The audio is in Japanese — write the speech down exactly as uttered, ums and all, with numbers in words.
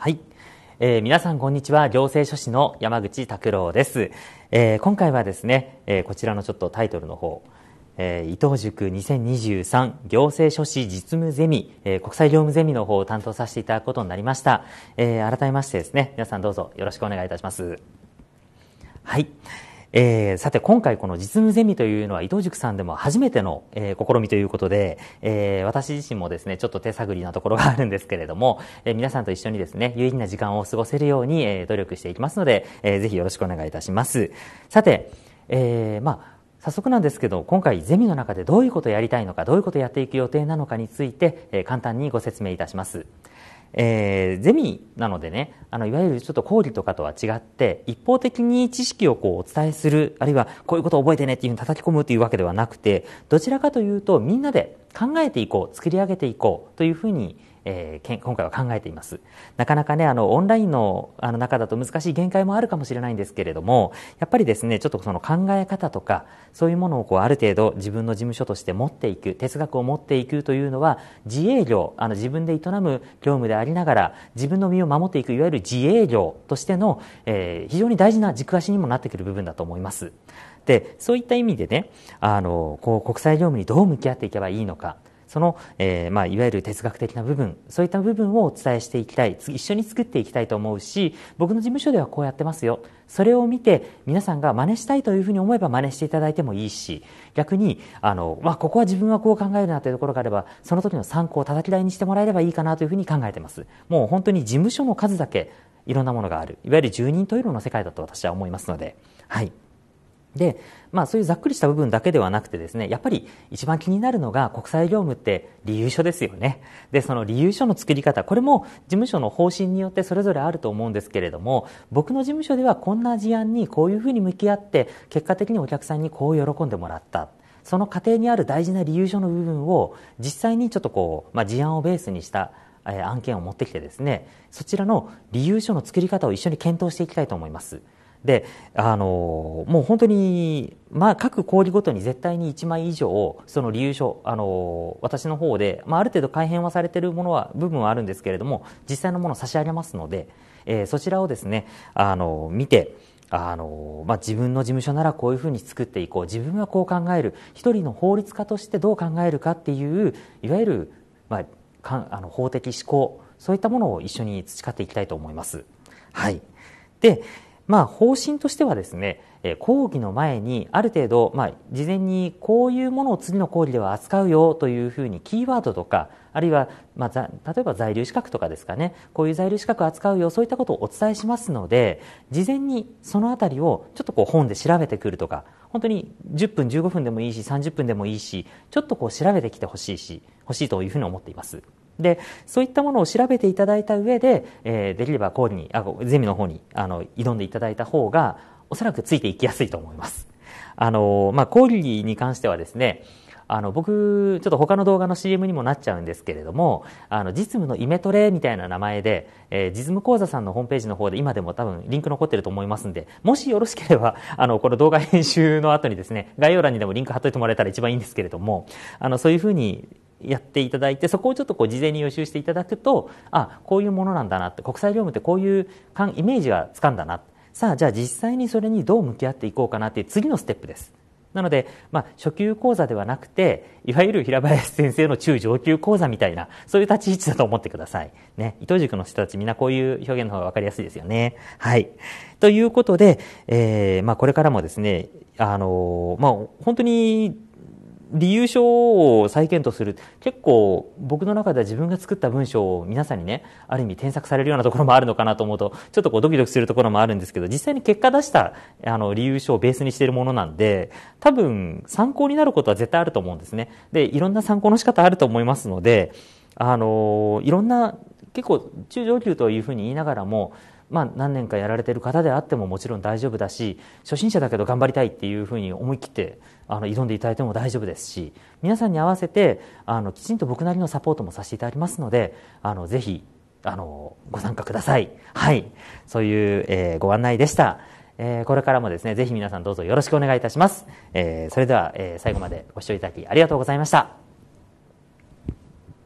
はい、えー、皆さんこんにちは。行政書士の山口拓郎です、えー、今回はですね、えー、こちらのちょっとタイトルの方、えー、伊東塾にせんにじゅうさん行政書士実務ゼミ、えー、国際業務ゼミの方を担当させていただくことになりました、えー、改めましてですね、皆さんどうぞよろしくお願いいたします。はい、えー、さて今回この実務ゼミというのは伊東塾さんでも初めての、えー、試みということで、えー、私自身もですねちょっと手探りなところがあるんですけれども、えー、皆さんと一緒にですね有意義な時間を過ごせるように、えー、努力していきますので、えー、ぜひよろしくお願いいたします。さて、えー、まあ早速なんですけど今回ゼミの中でどういうことをやりたいのかどういうことをやっていく予定なのかについて、えー、簡単にご説明いたします。えー、ゼミなのでね、あのいわゆるちょっと講義とかとは違って一方的に知識をこうお伝えする、あるいはこういうことを覚えてねっていうふうに叩き込むというわけではなくて、どちらかというとみんなで考えていこう、作り上げていこうというふうに、えー、今回は考えています。なかなかねあのオンラインの、あの中だと難しい限界もあるかもしれないんですけれども、やっぱりですねちょっとその考え方とかそういうものをこうある程度自分の事務所として持っていく、哲学を持っていくというのは自営業、あの自分で営む業務でありながら自分の身を守っていく、いわゆる自営業としての、えー、非常に大事な軸足にもなってくる部分だと思います。でそういった意味でね、あのこう国際業務にどう向き合っていけばいいのか、その、えーまあ、いわゆる哲学的な部分、そういった部分をお伝えしていきたい、一緒に作っていきたいと思うし、僕の事務所ではこうやってますよ、それを見て皆さんが真似したいというふうに思えば真似していただいてもいいし、逆にあの、まあ、ここは自分はこう考えるなというところがあればその時の参考を叩き台にしてもらえればいいかなというふうに考えてます。もう本当に事務所の数だけいろんなものがある、いわゆる十人十色の世界だと私は思いますので、はいでまあ、そういうざっくりした部分だけではなくてですね、やっぱり一番気になるのが国際業務って理由書ですよね。でその理由書の作り方、これも事務所の方針によってそれぞれあると思うんですけれども、僕の事務所ではこんな事案にこういうふうに向き合って結果的にお客さんにこう喜んでもらった、その過程にある大事な理由書の部分を実際にちょっとこう、まあ、事案をベースにした案件を持ってきてですね、そちらの理由書の作り方を一緒に検討していきたいと思います。であのもう本当に、まあ、各講義ごとに絶対にいちまい以上その理由書、あの私の方で、まあ、ある程度改編はされているものは部分はあるんですけれども実際のものを差し上げますので、えー、そちらをですねあの見てあの、まあ、自分の事務所ならこういうふうに作っていこう、自分はこう考える、一人の法律家としてどう考えるかっていういわゆる、まあ、かあの法的思考、そういったものを一緒に培っていきたいと思います。はい、でまあ、方針としてはですね、講義の前にある程度、まあ、事前にこういうものを次の講義では扱うよというふうにキーワードとか、あるいは、まあ、例えば在留資格とかですかね、こういう在留資格を扱うよ、そういったことをお伝えしますので、事前にそのあたりをちょっとこう本で調べてくるとか、本当にじゅっぷんじゅうごふんでもいいしさんじゅっぷんでもいいし、ちょっとこう調べてきてほしいしほしいというふうに思っています。でそういったものを調べていただいた上で、えー、できれば講義にあゼミの方にあの挑んでいただいた方がおそらくついていきやすいと思います。あの、まあ、講義に関してはですね、あの僕ちょっと他の動画の シーエム にもなっちゃうんですけれども、あの実務のイメトレみたいな名前で、えー、実務講座さんのホームページの方で今でも多分リンク残ってると思いますんで、もしよろしければあのこの動画編集の後にですね概要欄にでもリンク貼っといてもらえたら一番いいんですけれども、あのそういうふうにやっていただいて、そこをちょっとこう事前に予習していただくと、あこういうものなんだなって、国際業務ってこういうイメージがつかんだな、さあじゃあ実際にそれにどう向き合っていこうかなっていう次のステップです。なので、まあ、初級講座ではなくていわゆる平林先生の中上級講座みたいな、そういう立ち位置だと思ってください、ね、伊東塾の人たちみんなこういう表現の方が分かりやすいですよね。はい、ということで、えーまあ、これからもですね、あのーまあ、本当に理由書を再検討する、結構僕の中では自分が作った文章を皆さんにねある意味添削されるようなところもあるのかなと思うとちょっとこうドキドキするところもあるんですけど、実際に結果出したあの理由書をベースにしているものなんで多分参考になることは絶対あると思うんですね。でいろんな参考の仕方あると思いますので、あのいろんな結構中上級というふうに言いながらも、まあ、何年かやられている方であってももちろん大丈夫だし、初心者だけど頑張りたいっていうふうに思い切ってあの挑んでいただいても大丈夫ですし、皆さんに合わせてあのきちんと僕なりのサポートもさせていただきますので、あのぜひあのご参加ください。はい、そういう、えー、ご案内でした、えー、これからもですねぜひ皆さんどうぞよろしくお願いいたします。えー、それでは、えー、最後までご視聴いただきありがとうございました。